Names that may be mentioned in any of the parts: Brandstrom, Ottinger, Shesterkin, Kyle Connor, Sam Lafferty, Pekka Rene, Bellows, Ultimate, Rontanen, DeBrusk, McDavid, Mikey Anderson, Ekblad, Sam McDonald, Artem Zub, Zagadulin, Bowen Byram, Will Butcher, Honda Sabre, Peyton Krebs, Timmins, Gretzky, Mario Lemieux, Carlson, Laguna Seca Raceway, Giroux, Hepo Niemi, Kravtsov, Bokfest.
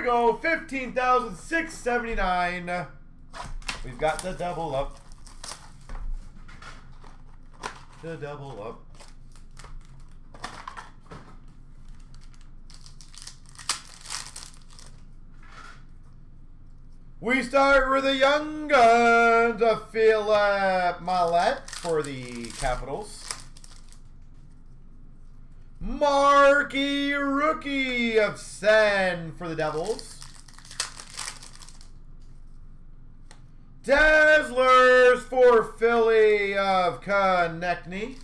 we go, 15,679. We've got the double up. The double up. We start with the young guns of Philip Mallette for the Capitals. Marky Rookie of Sen for the Devils. Dazzlers for Philly of Konechny.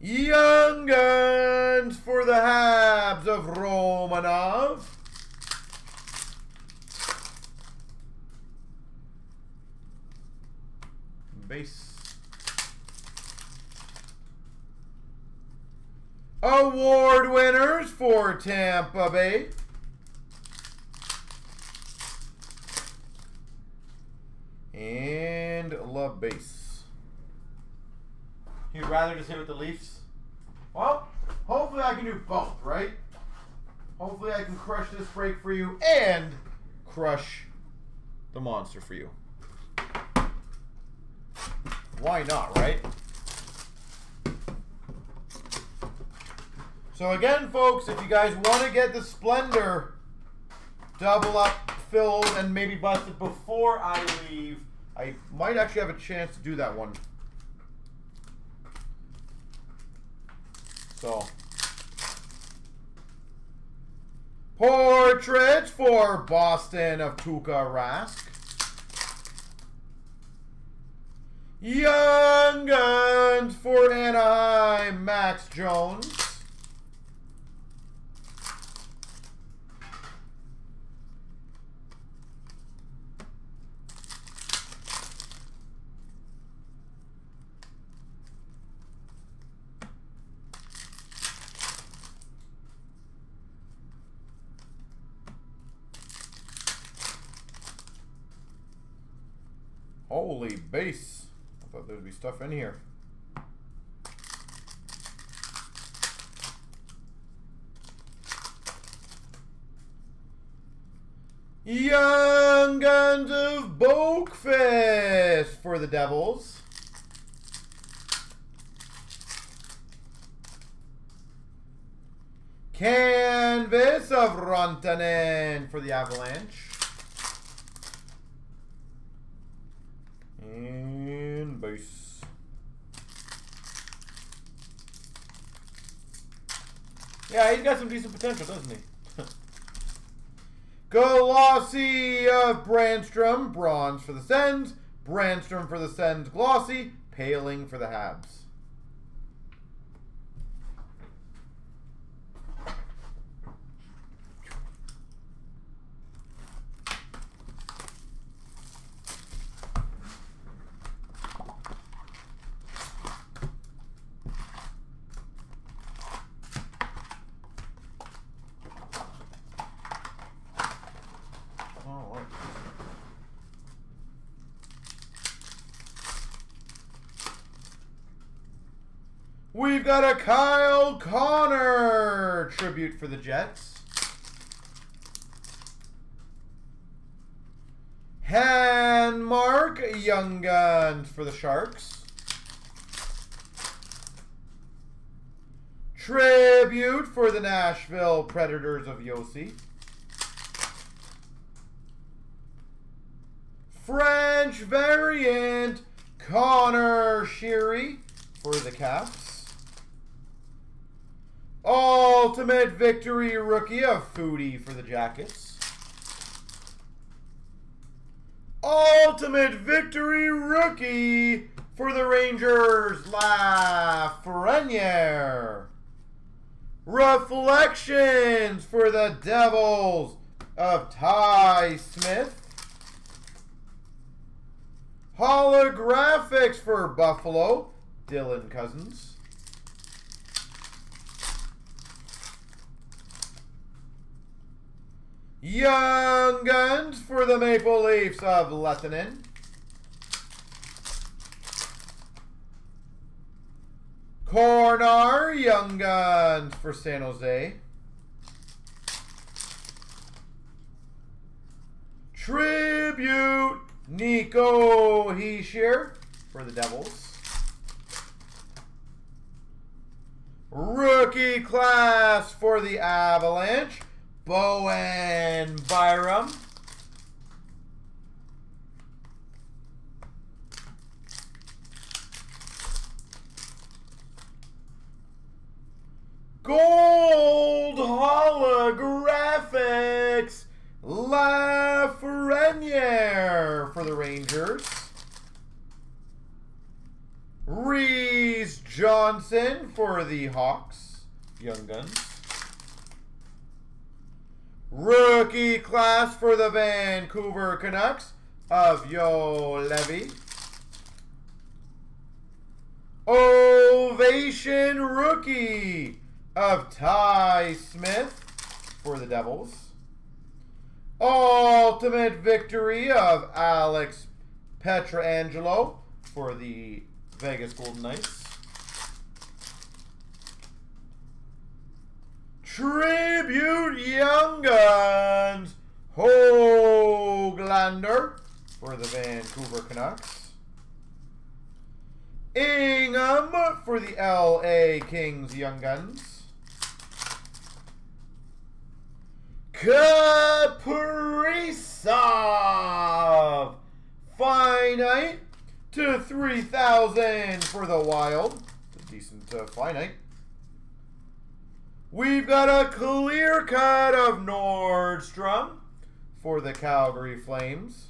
Young Guns for the Habs of Romanov. Base. Award winners for Tampa Bay. And love base. You'd rather just hit with the Leafs? Well, hopefully I can do both, right? Hopefully I can crush this break for you and crush the monster for you. Why not, right? So again, folks, if you guys want to get the Splendor double up filled and maybe busted before I leave, I might actually have a chance to do that one. So, portraits for Boston of Tuukka Rask. Young Guns for Anaheim, Max Jones. Holy base. I thought there'd be stuff in here. Young Guns of Bokfest for the Devils. Canvas of Rontanen for the Avalanche. And base. Yeah, he's got some decent potential, doesn't he? Glossy of Brandstrom. Bronze for the Sens. Brandstrom for the Sens. Glossy. Paling for the Habs. We've got a Kyle Connor tribute for the Jets. Hanmark Young Guns for the Sharks. Tribute for the Nashville Predators of Yossi. French variant Connor Sheary for the Caps. Ultimate Victory Rookie of Foodie for the Jackets. Ultimate Victory Rookie for the Rangers, Lafreniere. Reflections for the Devils of Ty Smith. Holographics for Buffalo, Dylan Cousins. Young Guns for the Maple Leafs of Lethonen. Cornar Young Guns for San Jose. Tribute Nico Heiskanen for the Devils. Rookie class for the Avalanche, Bowen Byram. Gold holographics, Lafreniere for the Rangers. Reese Johnson for the Hawks, Young Guns. Rookie class for the Vancouver Canucks of Jo Lettieri. Ovation rookie of Ty Smith for the Devils. Ultimate victory of Alex Pietrangelo for the Vegas Golden Knights. Tribute Young Guns, Hoglander for the Vancouver Canucks. Ingham for the LA Kings Young Guns. Kaprizov, finite to 3,000 for the Wild. It's a decent finite. We've got a clear cut of Nordstrom for the Calgary Flames.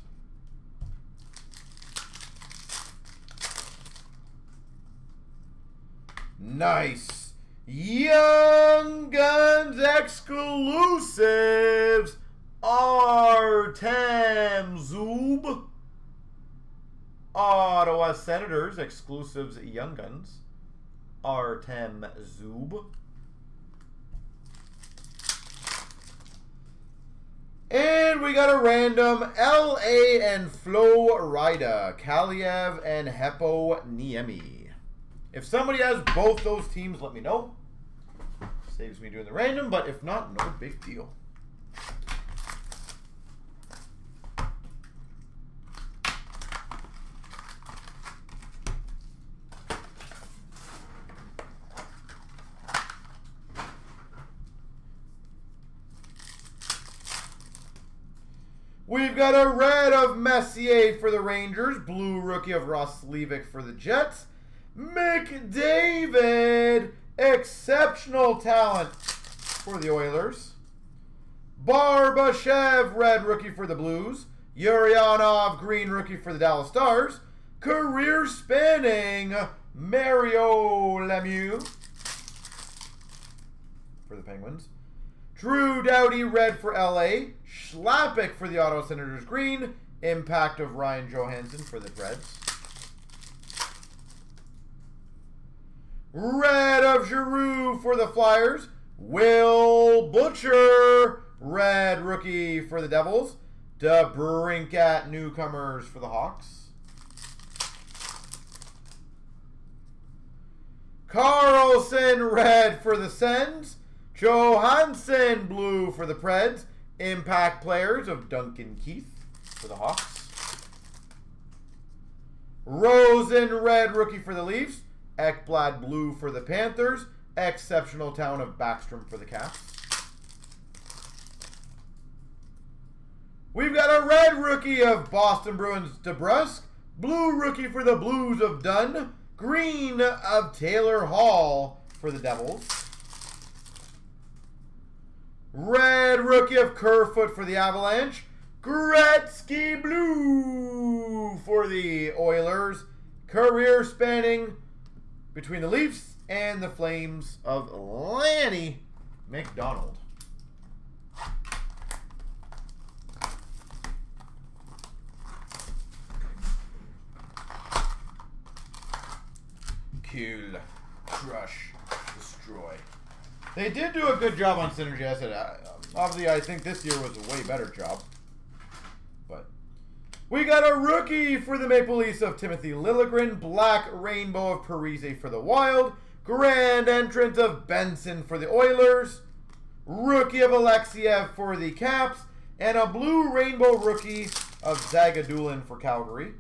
Nice. Young Guns exclusives, Artem Zub. Ottawa Senators exclusives, Young Guns, Artem Zub. And we got a random LA and Florida, Kaliev and Hepo Niemi. If somebody has both those teams, let me know. Saves me doing the random, but if not, no big deal. We've got a red of Messier for the Rangers, blue rookie of Ross Levick for the Jets. McDavid, exceptional talent for the Oilers. Barbashev, red rookie for the Blues. Yurianov, green rookie for the Dallas Stars. Career spanning, Mario Lemieux for the Penguins. Drew Doughty, red for LA. Schlappick for the Ottawa Senators, green. Impact of Ryan Johansson for the Reds. Red of Giroux for the Flyers. Will Butcher, red rookie for the Devils. DeBrincat, newcomers for the Hawks. Carlson, red for the Sens. Johansson, blue for the Preds. Impact players of Duncan Keith for the Hawks. Rosen, red rookie for the Leafs. Ekblad, blue for the Panthers. Exceptional town of Backstrom for the Caps. We've got a red rookie of Boston Bruins, DeBrusk. Blue rookie for the Blues of Dunn. Green of Taylor Hall for the Devils. Red rookie of Kerfoot for the Avalanche. Gretzky, blue for the Oilers. Career spanning between the Leafs and the Flames of Lanny McDonald. Kill, crush, destroy. They did do a good job on Synergy. I said, obviously, I think this year was a way better job. We got a rookie for the Maple Leafs of Timothy Liljegren. Black Rainbow of Parise for the Wild. Grand entrance of Benson for the Oilers. Rookie of Alexiev for the Caps. And a blue rainbow rookie of Zagadulin for Calgary.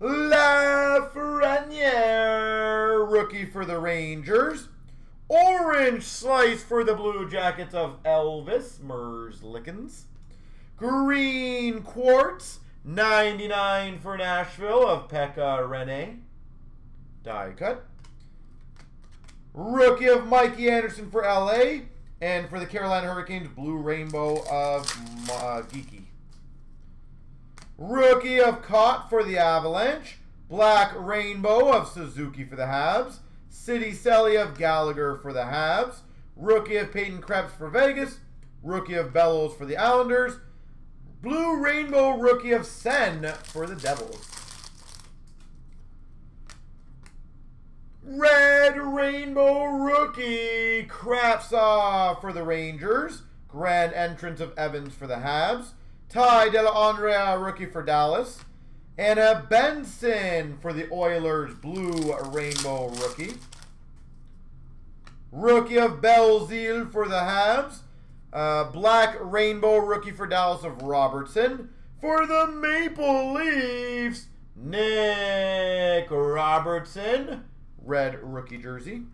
Lafreniere rookie for the Rangers. Orange slice for the Blue Jackets of Elvis Merzlikens. Green quartz, 99 for Nashville of Pekka Rene. Die cut. Rookie of Mikey Anderson for LA. And for the Carolina Hurricanes, blue rainbow of Geeky. Rookie of Cott for the Avalanche. Black rainbow of Suzuki for the Habs. City Selly of Gallagher for the Habs. Rookie of Peyton Krebs for Vegas. Rookie of Bellows for the Islanders. Blue rainbow rookie of Sen for the Devils. Red rainbow rookie Kravtsov for the Rangers. Grand entrance of Evans for the Habs. Ty Dellandrea rookie for Dallas. And a Benson for the Oilers, blue rainbow rookie. Rookie of Belzile for the Habs. Black rainbow rookie for Dallas of Robertson. For the Maple Leafs, Nick Robertson, red rookie jersey.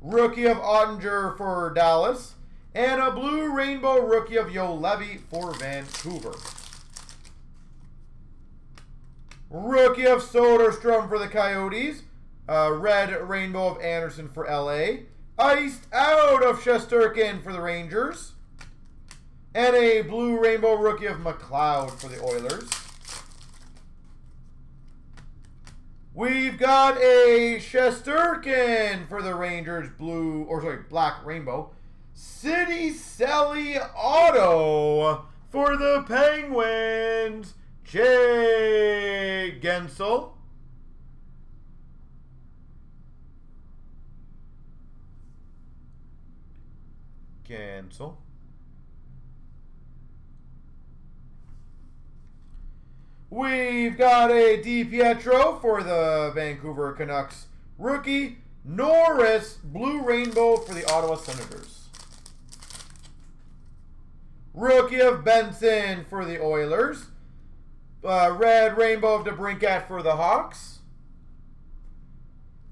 Rookie of Ottinger for Dallas. And a blue rainbow rookie of Yo Levy for Vancouver. Rookie of Soderstrom for the Coyotes. Red rainbow of Anderson for LA. Iced out of Shesterkin for the Rangers. And a blue rainbow rookie of McLeod for the Oilers. We've got a Shesterkin for the Rangers, black rainbow. City Selly auto for the Penguins, Jay Gensel. Gensel. We've got a DiPietro for the Vancouver Canucks rookie. Norris, blue rainbow for the Ottawa Senators. Rookie of Benson for the Oilers. Red rainbow of DeBrincat for the Hawks.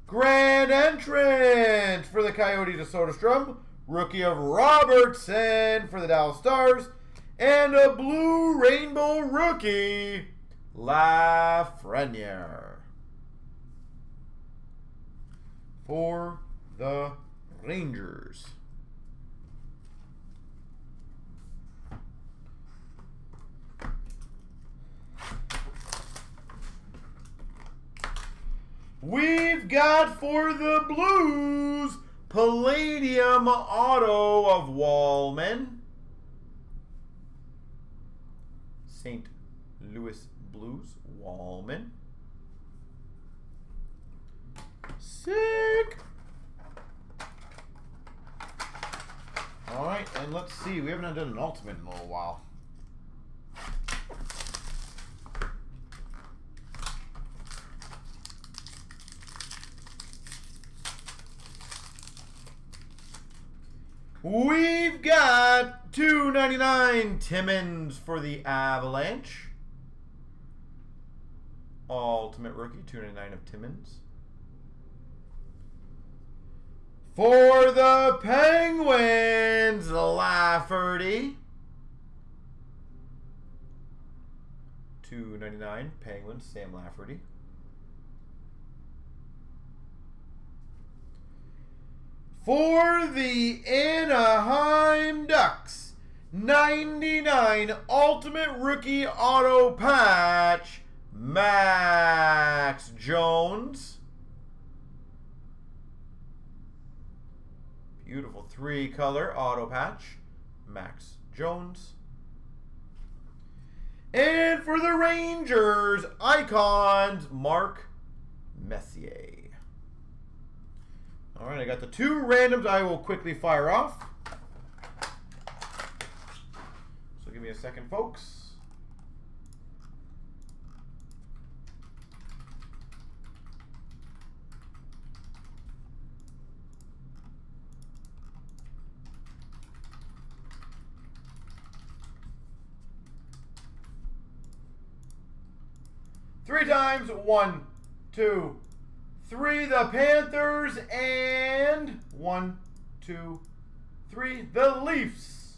Grand entrance for the Coyotes to Soderstrom. Rookie of Robertson for the Dallas Stars. And a blue rainbow rookie, Lafreniere for the Rangers. We've got for the Blues Palladium auto of Wallman, St. Louis Blues, Wallman. Sick. All right, and let's see. We haven't done an ultimate in a little while. We've got $2.99 Timmins for the Avalanche. Ultimate rookie, $2.99 of Timmins. For the Penguins, Lafferty. $2.99 Penguins, Sam Lafferty. For the Anaheim Ducks, 99 Ultimate Rookie Auto Patch, Max Jones. Beautiful three-color auto patch, Max Jones. And for the Rangers, Icons, Mark Messier. All right, I got the two randoms I will quickly fire off. So give me a second, folks. Three times. 1, 2, 3. The Panthers and 1, 2, 3. The Leafs.